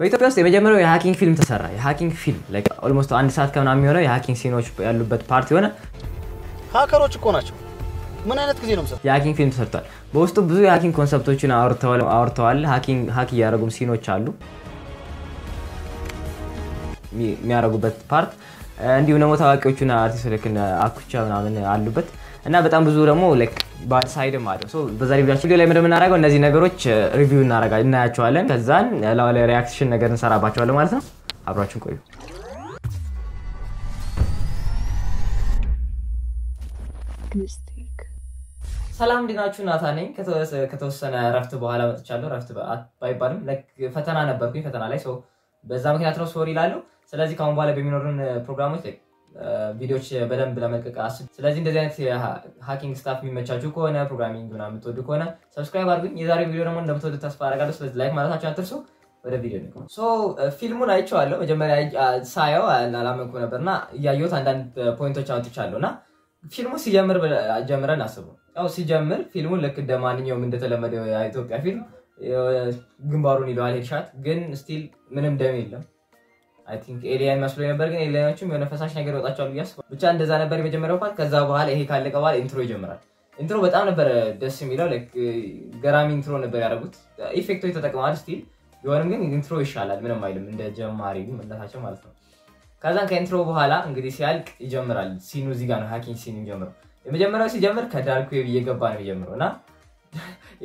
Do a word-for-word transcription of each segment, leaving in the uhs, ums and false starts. በኢትዮጵያ ውስጥ የመጀመሪያው የሃኪንግ ፊልም ተሰራ የሃኪንግ ፊልም ላይክ almost አንድ ሰዓት ከምናምን የሚሆነው የሃኪንግ ሲኖች ያሉበት ፓርቲ ሆነ ሃከሮች እኮ ናቸው ምን አይነት ጊዜ ነው መሰለ የሃኪንግ ፊልም ተሰርቷል በውስጡ ብዙ የሃኪንግ ኮንሰፕቶችን አውርተዋል አውርተዋል ሃኪንግ ሃክ ያረጉም ሲኖች አሉ የሚያረጉበት ፓርት እንዲሁ ነው ታዋቂዎቹና አርቲስቶች ልክ አኩቻ ምናምን አሉበት እና በጣም ብዙ ደግሞ ላይክ ባሳይደም አደም ሶ በዛሬ ቪዲዮ ላይ ምንም እናደርጋው እነዚህ ነገሮች ሪቪው እናደርጋለን እናያቸዋለን ከዛን ላለ ሪአክሽን ነገር እንሰራባቸዋለን ማለት ነው አብራችሁን ቆዩ ሰላም ዲናችሁ ናታኔ ከተወሰነ ረፍት በኋላ መጥቻለሁ ረፍት ባይባልም ላይክ ፈተና ነበርኩኝ ፈተና ላይ ሶ በዛ ምክንያት ነው ሶሪ ላለው ስለዚህ ካሁን በኋላ በሚኖርን ፕሮግራሞች ላይ ቪዲዮዎች በደንብ ለመልቀቅ አስብ ስለዚህ እንደዚህ አይነት ሃኪንግ ስታፍ የሚመቻችሁ ከሆነ ፕሮግራሚንግ እና የምትወዱ ከሆነ ሰብስክራይብ አድርጉኝ የዛሬ ቪዲዮ ደግሞ እንደምትወዱ ተስፋ አደርጋለሁ ስለዚህ ላይክ ማድረጋችሁን አትርሱ ወደ ቪዲዮ እንግባ ሶ ፊልሙን አይቼዋለሁ መጀመሪያ ሳየው አላመንኩ ነበርና ያየሁት አንዳንድ ፖይንቶች አውጥቻለሁና ፊልሙ ሲጀምር ጀምረን አስበው ያው ሲጀምር ፊልሙን ለክ እንደማንኛውም እንደተለመደው የኢትዮጵያ ፊልም ግንባሩን ይለዋል ሄድሻት ግን ስቲል ምንም ደም የለም I think alien መስሎ ነበር ግን ኤሊያኖችም የሆነ ፈሳሽ ነገር ወጣቻሉ ያስ ብቻ እንደዛ ነበር የጀመረው ፓርት ከዛ በኋላ ይሄ ካለቀ በኋላ ኢንትሮ ይጀምራል ኢንትሮ በጣም ነበር ደስ የሚለው ላይክ ገራሚ ኢንትሮ ነበር ያደርጉት ኢፌክቶች ተጠቅመዋል ስቲል ቢሆንም ግን ኢንትሮ ይሻላል ምንም አይልም እንደ ጀማሪ ምንላታቸው ማለት ነው ከዛ ከኢንትሮ በኋላ እንግዲህ ሲያልቅ ይጀምራል ሲኑ እዚህ ጋር ነው ሃኪንግ ሲኑ ይጀምራል የመጀመሪያው ሲጀምር ከዳርክ ዌብ እየገባ ነው ይጀምራልና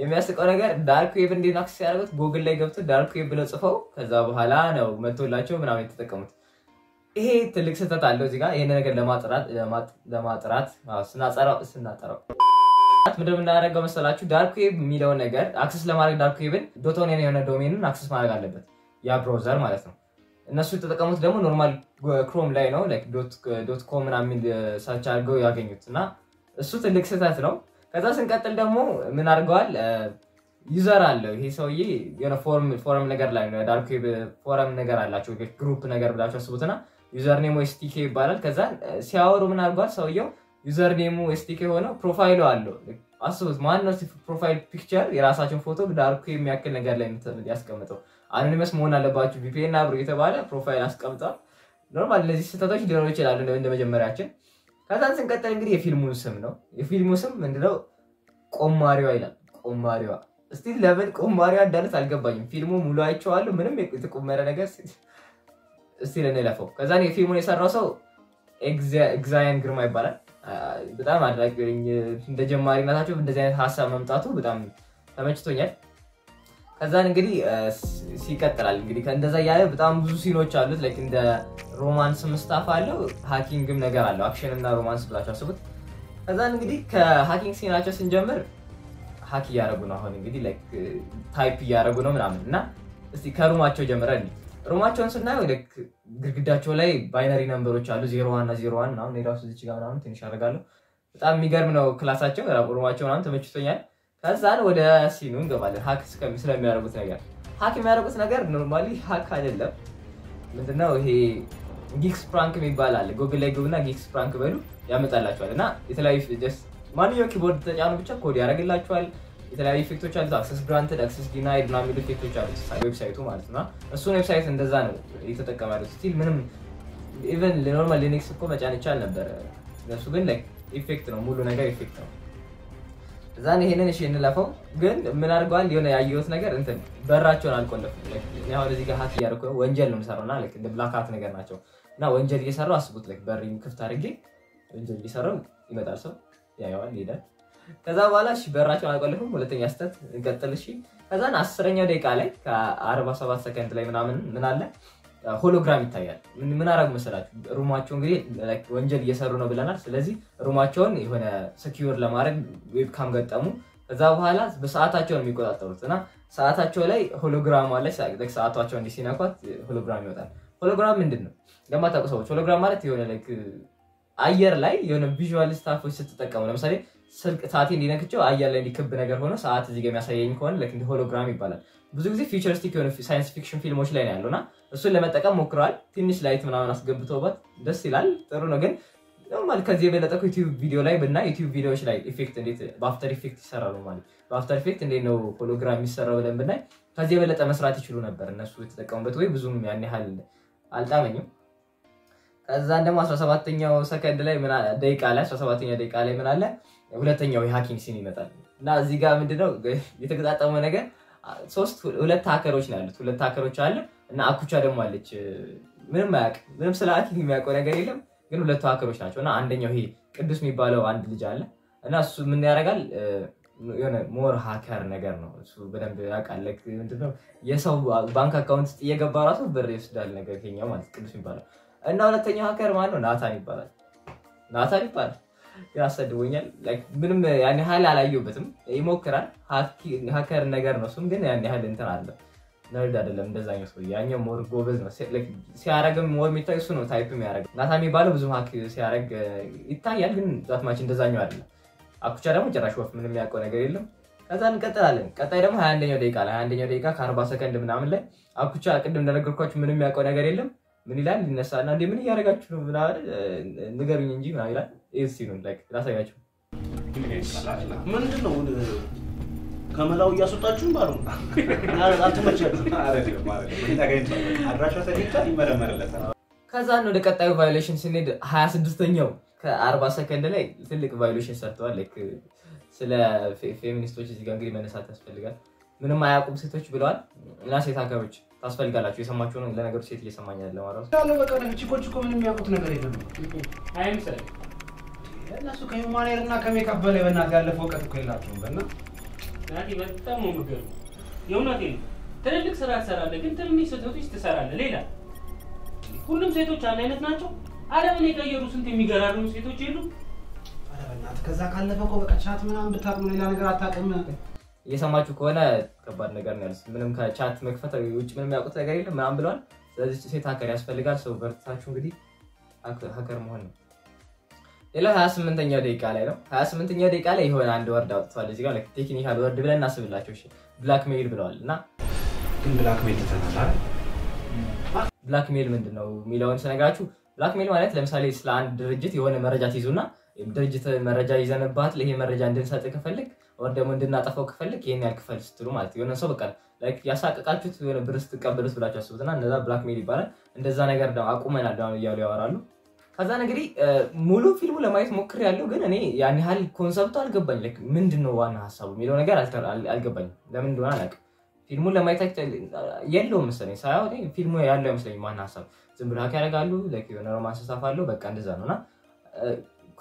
የሚያስቀው ነገር ዳርክ ዌብ እንዲናክስ ያደርጉት ጎግል ላይ ገብቶ ዳርክ ዌብ ብለው ጽፈው ከዛ በኋላ ነው መጥቶላቸው ምናምን ተጠቀሙት ይሄ ትልቅ ስህተት አለው እዚህ ጋር ይሄን ነገር ለማጥራት ለማጥራት ስናጠራው ስናጠራው ምንድነው እናደርገው መሰላችሁ ዳርክ ዌብ የሚለው ነገር አክሰስ ለማድረግ ዳርክ ዌብን .net የሆነ ዶሜንን አክሰስ ማድረግ አለበት ያ ብራውዘር ማለት ነው እነሱ ተጠቀሙት ደግሞ ኖርማል ክሮም ላይ ነው ላይክ .com ምናምን ሰርች አድርገው ያገኙትና እሱ ትልቅ ስህተት ነው ከዛ ስንቀጥል ደግሞ ምን አርጓል ዩዘር አለ ይሄ ሰውዬ የሆነ ፎርም ፎረም ነገር ላይ ነው ዳርክ ዌብ ፎረም ነገር አላችሁ ግሩፕ ነገር ብላችሁ አስቡትና ዩዘር ኔሙ ኤስቲኬ ይባላል ከዛ ሲያወሩ ምን አርጓል ሰውዬው ዩዘር ኔሙ ኤስቲኬ ሆኖ ፕሮፋይሉ አለ አስቡት ማን ነው ፕሮፋይል ፒክቸር የራሳችን ፎቶ ዳርክ ዌብ የሚያክል ነገር ላይ ያስቀምጠው አንኒመስ መሆን አለባችሁ ቪፒኤን አብሩ የተባለ ፕሮፋይል አስቀምጧል ኖርማል ለዚህ ስህተቶች ሊኖሩ ይችላሉ እንደመጀመሪያችን ከዛን ስንቀጥል እንግዲህ የፊልሙን ስም ነው የፊልሙን ስም እንደው ቆማሪዋ ይላል ቆማሪዋ እስቲ ለምን ቆማሪዋ እንዳለስ አልገባኝም ፊልሙ ሙሉ አይቻዋለሁ ምንም የተቆመረ ነገር እስቲ ለነላፈው ከዛን የፊልሙን የሰራው ሰው ኤግዛያን ግርማ ይባላል በጣም አድራጊኝ እንደ ጀማሪነታቸው እንደዚህ አይነት ሐሳብ መምጣቱ በጣም ተመችቶኛል ከዛን እንግዲህ ሲከተላል እንግዲህ ከእንደዛ ያለ በጣም ብዙ ሲኖች አሉት ላይክ እንደ ሮማንስ ምስታፍ አለው ሃኪንግም ነገር አለው አክሽን እና ሮማንስ ብላችሁ አስቡት ከዛን እንግዲህ ከሃኪንግ ሲናቸው ስንጀምር ሃክ ያረጉ ነው አሁን እንግዲህ ላይክ ታይፕ ያረጉ ነው ምናምንና እስቲ ከሩማቸው ጀምረን ሩማቸውን ስናየው ላይክ ግድግዳቸው ላይ ባይነሪ ነምበሮች አሉ ዜሮ ዋን እና ዜሮ ዋን ነው እኔ ራሱ እዚህ ጋር ምናምን ትንሽ አረጋለሁ በጣም የሚገርም ነው ክላሳቸው ሩማቸው ምናምን ተመችቶኛል ከዛን ወደ ሲኑ እንገባለን ሃክ ስለሚያደርጉት ነገር ሃክ የሚያደርጉት ነገር ኖርማሊ ሃክ አይደለም ምንድነው ይሄ ጊክስ ፕራንክ የሚባል አለ ጎግል ላይ ግቡና ጊክስ ፕራንክ በሉ ያመጣላችኋልና የተለያዩ just ማንኛውም ኪቦርድ ተጫኑ ብቻ ኮድ ያደርግላችኋል የተለያዩ ኢፌክቶች አሉ አክሰስ granted access denied እና የሚሉ ኢፌክቶች አሉ ዌብሳይቱ ማለት ነው እሱ ዌብሳይት እንደዛ ነው እየተጠቀማለሁ ስቲል ምንም even ኖርማል ሊነክስ እኮ መጫን ይቻል ነበር እሱ ግን like ኢፌክት ነው ሙሉ ነገር ኢፌክት ነው ዛን ይሄንን እሺ እንላፈው ግን ምን አርጓል የሆነ ያየሁት ነገር እንት በራቸውን አልቆለፈ ለክ ነው ወደዚህ ጋር ሃክ ያርኩ ወንጀል ነው ሰራውና ለክ እንደ ብላካት ነገር ናቸው እና ወንጀል እየሰራው አስቡት ለክ በሪም ክፍት አድርጌ ወንጀል እየሰራው ይመጣል ሰው ያያዋል ይላል ከዛ በኋላ እሺ በራቸውን አልቆለፈም ሁለተኛ አስተት እንቀጥል እሺ ከዛን አስረኛው ደቂቃ ላይ ከ47 ሰከንድ ላይ ምናምን ምን አለ ሆሎግራም ይታያል ምን አረግ መሰላችሁ ሩማቸው እንግዲህ ላይክ ወንጀል እየሰሩ ነው ብለናል ስለዚህ ሩማቸውን የሆነ secure ለማድረግ ዌብካም ገጠሙ ከዛ በኋላ በሰዓታቸው ነው የሚቆጣጠሩትና ሰዓታቸው ላይ ሆሎግራም አለ ሳይክ ሰዓታቸው እንዲሲናኳት ሆሎግራም ይወጣል ሆሎግራም ምንድነው ለማታውቁ ሰዎች ሆሎግራም ማለት የሆነ ላይክ አየር ላይ የሆነ ቪዥዋል ስታፎች ስትጠቀሙ ለምሳሌ ስልክ ሰዓት እንዲነክቸው አየር ላይ እንዲከብ ነገር ሆኖ ሰዓት እዚህ ጋር የሚያሳየኝ ከሆነ ላይክ እንደ ሆሎግራም ይባላል ብዙ ጊዜ ፊቸሪስቲክ የሆነ ሳይንስ ፊክሽን ፊልሞች ላይ ነው ያለውና እሱ ለመጠቀም ሞክራል ትንሽ ላይት ምናምን አስገብተውበት ደስ ይላል ጥሩ ነው ግን ኖርማል ከዚህ በለጠቁ YouTube ቪዲዮ ላይ በእና YouTube ቪዲዮዎች ላይ ኢፌክት እንዴት በአፍተር ኢፌክት ይሰራሉ ማለት በአፍተር ኢፌክት እንዴት ነው ሆሎግራም ይሰራው ለምን በእና ከዚህ በለጠ መስራት ይችላሉ ነበር እነሱ ተጠቀሙበት ወይ ብዙም ያን ያህል አልጣመኝም ከዛ ደግሞ አስራ ሰባተኛው ሰከንድ ላይ ምን አለ ደቂቃ ላይ አስራ ሰባተኛው ደቂቃ ላይ ምን አለ ሁለተኛው የሃኪንግ ሲን ይመጣል እና እዚህ ጋር ምንድነው የተገጣጠመው ነገር ሶስት ሁለት ሃከሮች ናሉት ሁለት ሃከሮች አለ እና አኩቻ ደግሞ አለች ምንም ማያቅ ምንም ስለ ሃኪንግ የሚያቆ ነገር የለም ግን ሁለት ሃከሮች ናቸውና አንደኛው ይሄ ቅዱስ የሚባለው አንድ ልጅ አለ እና እሱ ምን ያደርጋል የሆነ ሞር ሃከር ነገር ነው እሱ በደንብ ያቃለክ እንትነው የሰው ባንክ አካውንት እየገባ ራሱ ብር ይስዳል ነገር ከኛ ማለት ቅዱስ ይባላል እና ሁለተኛው ሃከር ማለት ነው ናታን ይባላል ናታን ይባላል ያሰደውኛል ላይክ ምንም ያን ያህል አላየውበትም ይሞክራል ሃከር ነገር ነው እሱም ግን ያን ያህል እንትን አለ ነርድ አይደለም እንደዛኛው ሰው ያኛው ሞር ጎበዝ ነው ላይክ ሲያረጋም ሞር የሚታይ እሱ ነው ታይፕም ያረጋል ናታን ይባላል ብዙ ሃክ ሲያረግ ይታያል ግን ዛትማች እንደዛኛው አይደለም አኩቻ ደግሞ ጭራሽ ወፍ ምንም ያቆ ነገር የለም ከዛን ቀጥላለን ቀጣይ ደግሞ ሃያ አንደኛው ደቂቃ ላይ ሃያ አንደኛው ደቂቃ ከአርባ ሰከንድ ምናምን ላይ አኩቻ ቅድም እንደነገርኳችሁ ምንም ያቆ ነገር የለም ምን ይላል ይነሳና እንዴ ምን ያረጋችሁ ነው ብላ ንገሩኝ እንጂ ምን ይላል ኤሲ ነው ላይክ ራሳያችሁ ምንድነው ከመላው ያስወጣችሁ ባሉን አረ አትመቻችሁ አረ ደግሞ አረ ምን ታገኝቷል አድራሻ ተደግታ ይመረመረለታ ከዛን ወደ ቀጣዩ ቫዮሌሽን ስንሄድ ሃያ ስድስተኛው ከአርባ ሰከንድ ላይ ትልቅ ቫዮሌሽን ሰርቷል ላይክ ስለ ፌሚኒስቶች እዚህ ጋር እንግዲህ መነሳት ያስፈልጋል ምንም አያቁም ሴቶች ብለዋል እና ሴት አከሮች ታስፈልጋላችሁ የሰማችሁ ነው ለነገሩ ሴት እየሰማኝ ያለ ማለት ነው ያለው በቀር ቺኮች እኮ ምንም ያቁት ነገር የለም አይምሰል እነሱ ከዩማኔርና ከሜካፕ በላይ በእናት ያለፈው ቀጥ እኮ ይላችሁ በእና ናቲ በጣም ወምገሩ የውናቴ ትልልቅ ስራ ሰራለ ግን ትልልቅ ሴቶች ተሰራለ ሌላ ሁሉም ሴቶች አንድ አይነት ናቸው አረብኔ ከየሩ ስንት የሚገራሩ ሴቶች ይሉ አረብናት ከዛ ካለፈው ቆ በቻት ምናም በታብሉ ሌላ ነገር አጣቀም እየሰማችሁ ከሆነ ከባድ ነገር ነው ያልስ ምንም ከቻት መክፈት ውጭ ምንም ያቆጥ ነገር የለም ማን ብሏል ስለዚህ ሴት ሃከር ያስፈልጋል ሰው በርታችሁ እንግዲህ ሃከር መሆን ነው ሌላ ሃያ ስምንተኛው ደቂቃ ላይ ነው ሃያ ስምንተኛው ደቂቃ ላይ ይሆን አንድ ወርድ አውጥቷል እዚህ ጋር ለክ ቴክኒካል ወርድ ብለን እናስብላችሁ እሺ ብላክ ሜል ብለዋልና ግን ብላክ ሜል ተተናል ብላክ ሜል ምንድነው ሚላውን ሰነጋችሁ ብላክ ሜል ማለት ለምሳሌ ስለ አንድ ድርጅት የሆነ መረጃ ይዙና ድርጅት መረጃ ይዘነባት ለይሄ መረጃ እንድንሰጥ ከፈልክ ወር ደሞ እንድናጠፋው ከፈልክ ይሄን ያልከፈል ስትሉ ማለት የሆነ ሰው በቃ ላይክ ያሳቀቃችሁት የሆነ ብርስ ተቀበሉት ብላችሁ አስቡትና እንደዛ ብላክ ሜል ይባላል እንደዛ ነገር ደው አቁመናል ደው ያሉ ያወራሉ ከዛ እንግዲህ ሙሉ ፊልሙ ለማየት ሞክር ያለው ግን እኔ ያን ያህል ኮንሰፕቱ አልገባኝ ላይክ ምንድነው ዋና ሐሳቡ ሚለው ነገር አልገባኝ ለምን እንደሆነ አላውቅም ፊልሙ ለማየት ያለው መሰለኝ ሳይሆን ግን ፊልሙ ያለው መስለኝ ማን ሐሳብ ዝም ብሎ ሃክ ያደርጋሉ ላይክ የሆነ ሮማንስ ተሳፋለው በቃ እንደዛ ነውና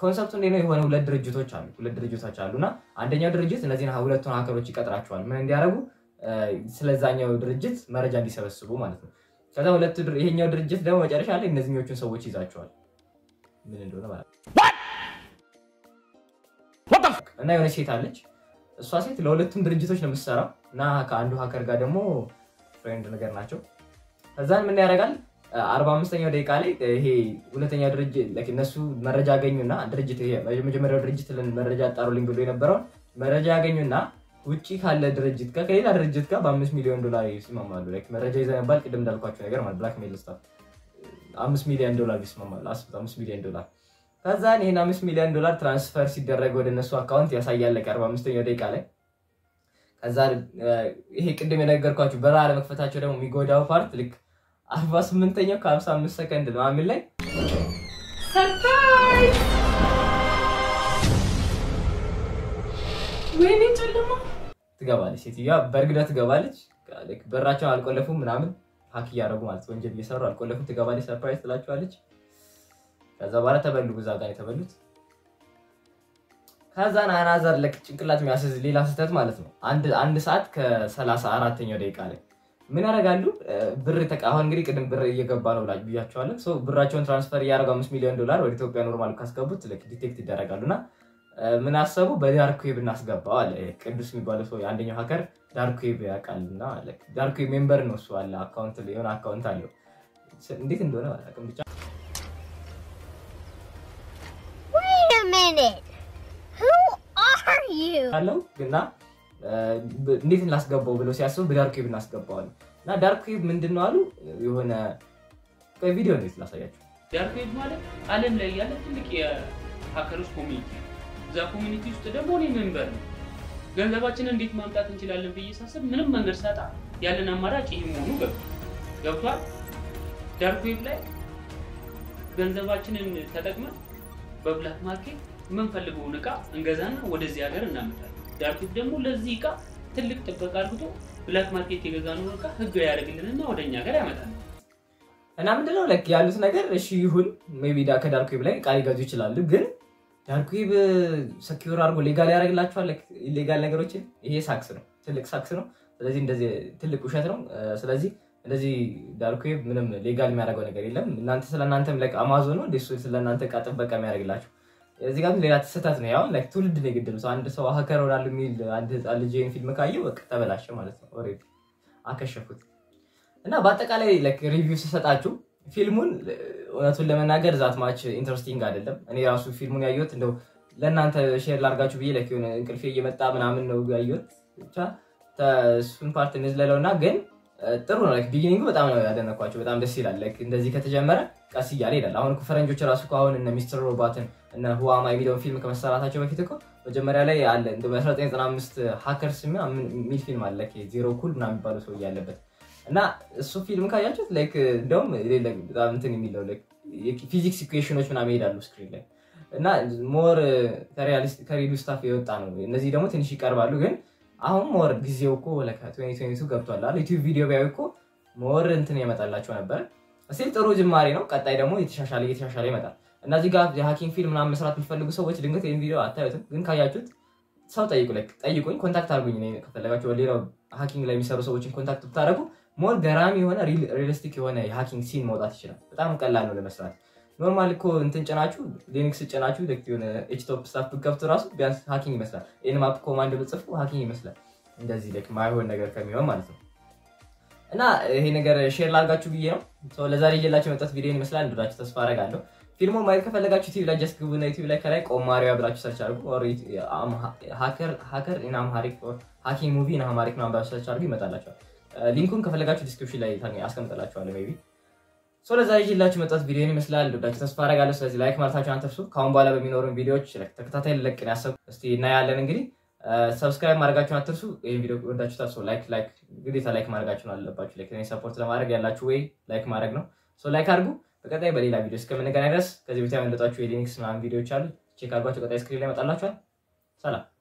ኮንሰፕቱ እንደ ነው የሆነ ሁለት ድርጅቶች አሉ ሁለት ድርጅቶች አሉና አንደኛው ድርጅት እነዚህን ሁለቱን ሃከሮች ይቀጥራቸዋል ምን እንዲያደርጉ ስለዛኛው ድርጅት መረጃ እንዲሰበስቡ ማለት ነው ከዛ ሁለት ይሄኛው ድርጅት ደግሞ መጨረሻ ላይ እነዚህኞቹን ሰዎች ይዛቸዋል ምን እንደሆነ ማለት what the fuck እና የሆነ ሴት አለች እሷ ሴት ለሁለቱም ድርጅቶች ነው የምትሰራው እና ከአንዱ ሃከር ጋር ደግሞ ፍሬንድ ነገር ናቸው ከዛን ምን ያደርጋል አርባ አምስተኛው ደቂቃ ላይ ይሄ ሁለተኛው ድርጅት ለክ እነሱ መረጃ ያገኙና ድርጅት ይሄ መጀመሪያው ድርጅት ለን መረጃ አጣሩልኝ ብሎ የነበረው መረጃ ያገኙና ውጪ ካለ ድርጅት ጋር ከሌላ ድርጅት ጋር በአምስት ሚሊዮን ዶላር ይስማማሉ ለክ መረጃ ይዘነባል ቅድም እንዳልኳችሁ ነገር ማለት ብላክ ሜል ስታፍ አምስት ሚሊዮን ዶላር ይስማማሉ አምስት ሚሊዮን ዶላር ከዛን ይሄን አምስት ሚሊዮን ዶላር ትራንስፈር ሲደረግ ወደ እነሱ አካውንት ያሳያል ለክ አርባ አምስተኛው ደቂቃ ላይ ከዛን ይሄ ቅድም የነገርኳችሁ በራ ለመክፈታቸው ደግሞ ሚጎዳው ፓርት ልክ አርባ ስምንተኛው ከ55 ሰከንድ ነው አምል ላይ ሰርፕራይዝ ወይኔ ጨለማ ትገባለች እትያ በርግዳ ትገባለች ለክ በራቸው አልቆለፉም ምናምን ሃክ ያረጉ ማለት ወንጀል እየሰሩ አልቆለፉም ትገባለች ሰርፕራይዝ ትላቸዋለች ከዛ በኋላ ተበሉ ጉዛ ጋር የተበሉት ከዛና አናዘር ለክ ጭንቅላት የሚያስዝ ሌላ ስተት ማለት ነው አንድ አንድ ሰዓት ከ34ኛው ደቂቃ ላይ ምን ያረጋሉ ብር ተቃሁን እንግዲህ ቅድም ብር እየገባ ነው ብላችሁ ብያችኋለሁ ሶ ብራቸውን ትራንስፈር ያረጋ አምስት ሚሊዮን ዶላር ወደ ኢትዮጵያ ኖርማል ካስገቡት ለክ ዲቴክት ይደረጋሉና ምን አሰቡ በዳርክ ዌብ እናስገባው አለ ቅዱስ የሚባለው ሰው አንደኛው ሃከር ዳርክ ዌብ ያቃልና ለክ ዳርክ ዌብ ሜምበር ነው እሱ አለ አካውንት ሊሆን አካውንት አለው እንዴት እንደሆነ አላውቅም ብቻ Wait a minute Who are you Hello ግና እንዴት እናስገባው ብለው ሲያስቡ በዳርክ ዌብ እናስገባው አሉ እና ዳርክ ዌብ ምንድነው አሉ የሆነ ከቪዲዮ ነው ስላሳያችሁ ዳርክ ዌብ ማለት ዓለም ላይ ያለ ትልቅ የሃከሮች ኮሚኒቲ እዛ ኮሚኒቲ ውስጥ ደግሞ እኔ ሜምበር ነኝ ገንዘባችንን እንዴት ማምጣት እንችላለን ብዬ ሳስብ ምንም መንገድ ሳጣ يالنا مرات يهمونه بقى يبقى تركوا يبلاه بنزواتشين تدقمه ببله ماكي من فلقونا كا انجزنا ودزياجر النامتال تركوا بدمو لزيكا تلك تبقى كده بله ماكي تيجزانو كا هجيارة كلنا نودنيا كلام ده أنا مدلول لك يا لسنا كده رشيهون ما بيدا كداركوا يبلاه كاري جزء يشلال لبجن تركوا يب سكيور أربو ليجال يارا كلاش فلك ليجال لكروتشي هي ساكسرو تلك ساكسرو لذي ندزي تلك وشاترون سلذي لذي داركويب منهم ليجال ميراقونا كريلهم نانت سلا نانتم like أمازونو ديسوي سلا نانت كاتب بكا ميراقلاشو لذي كاتم ليرات ستات نياون like طول الدنيا قدام سو عند سو هكر ولا لميل عند الجين في المكايو كتبلاش مالتهم أوريد أكشفوت أنا بعتك على like review ستاتشو فيلمون ونقول لما ناقر ذات ماتش interesting عادلهم أنا يراسو فيلمون يايوت إنه لأن أنت شير لارجاشو بيه like يون إنك الفيلم يمتع من عملنا وجايوت شا تا سون بارت نزله لو ناقن ترونا لك بيجينينغو بتعملوا هذا النقاش وبتعمل دسيلة لكن ده زي كتجمرة كاسي عليه لا هون كفرن جو ترى سكوا هون إن ميستر روباتن إنه هو عم يبيدون فيلم كم السرعة تجوا كتيركو وجمرة عليه على إنه بس رأيت أنا مست هاكر سمي عم ميل فيلم على لك زيرو كل بنعمل بالوسو يالبت أنا الصوف فيلم كا يجت لك دوم اللي لك بتعمل تاني ميله لك فيزيكس إيكويشن وش بنعمل على السكرين لك أنا مور كرياليست كرياليستا فيه تانو نزيه دوم تنشي كاربالو جن أهم مور جزيوكو ولا كاتويني تويني تو قبضوا الله ليتو فيديو بيعوكو مور إنتني ما تطلع شو نبى أصيلت أروج مارينو كاتايدا مو يتشاش عليه يتشاش عليه ما تطلع الناس يقال جهاكين فيلم نام مسرات مفلوق سويت لينك تين فيديو عتاي وتن لين كاياجود سويت أيقول لك أيقول كونتاكت أربعيني كتلاقي شو اللي رو هاكين لا مسرات سويت كونتاكت بتعرفه مور جرامي هونا ريل ريلستيك هونا هاكين سين موضات شراء بتعمل كلا نو لمسرات نورمال كو إنتن جناحو لينكس جناحو دكتورنا إيش توب سافر كفتر راسه بيانس هاكينج مثلا إن ما بكوماند بتصفو هاكينج مثلا إذا زيك ما هو النجار كمية مالته أنا هنا نجار شير لارجاتشو بيجيهم سو لازاري جلاشة متصويرين مثلا براش تصفارة قالوا فيلمون ما يكفي لارجاتشو تي ولا جس كوبنا تي ولا كراك أو ماريو براش سرشارب أو أم هاكر هاكر إن أم هاريك أو هاكينج موفي إن أم هاريك نام براش سرشاربي متلاشوا لينكون كفي لارجاتشو ديسكوبشن لاي ثانية أسكم متلاشوا على مايبي سؤال زايد جدا لكن متأسف فيديوني مثلا لو بدك تسافر قالوا سؤال لايك ما رتاج عن تفسو كم بالا بمينورم فيديو شرك تكتاتي لك ناسب استي نايا لنجري سبسكرايب ما رجعتوا عن تفسو إيه فيديو بدك تسافر لايك لايك قدي تلايك ما رجعتوا على باش لكن إذا سبورت لما رجع لا شوي لايك ما رجعنا سو لايك أرجو تكتاتي بدي لا فيديوز كمان كنادرس كذي بتعمل لو تاج شوي لينكس مع فيديو شارل شيك أرجو تكتاتي سكرين لما تطلع شوي سلام.